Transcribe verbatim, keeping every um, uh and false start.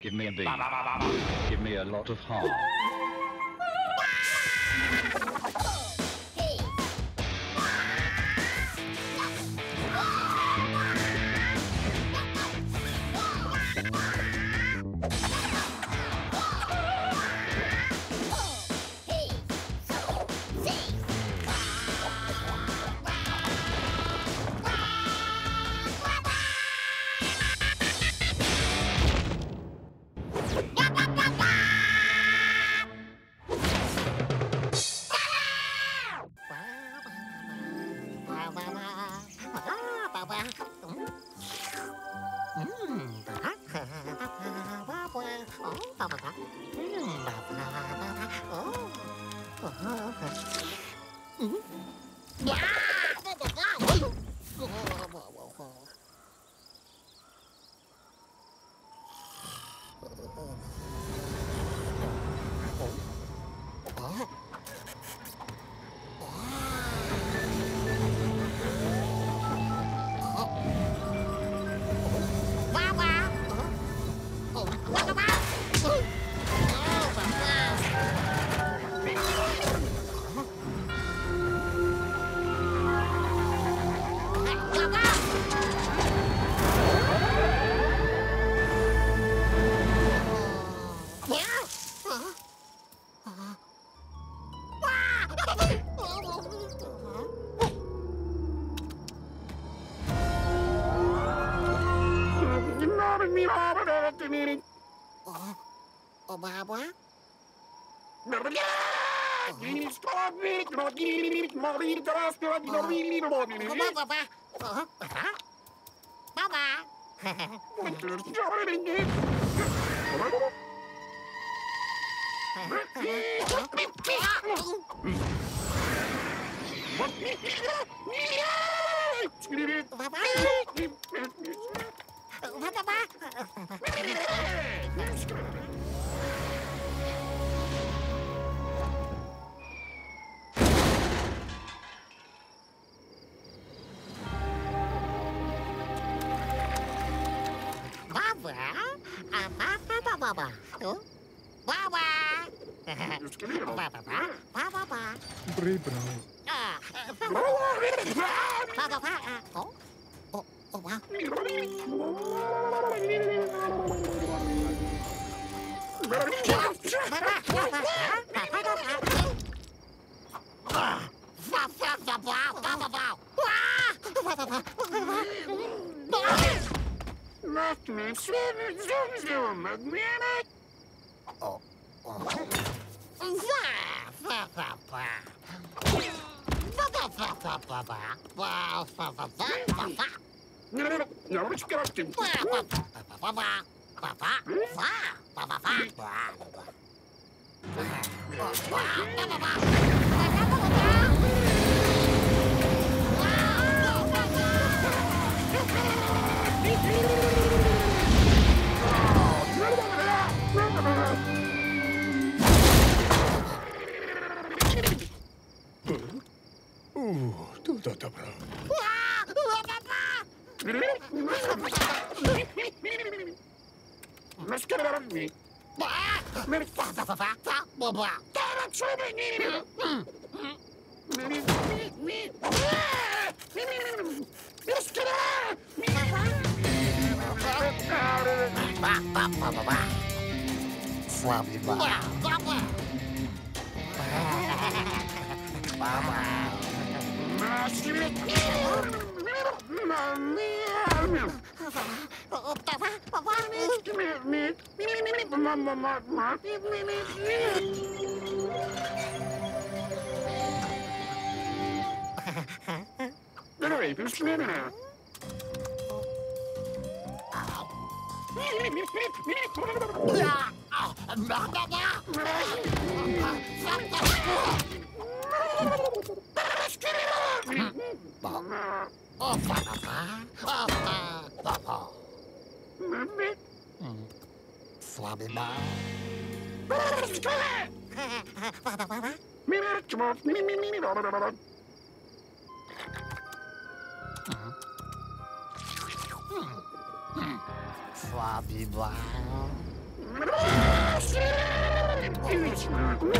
Give me a beat. Give me a lot of heart. Blah, blah, blah. Ba-ba-ba-ba-ba.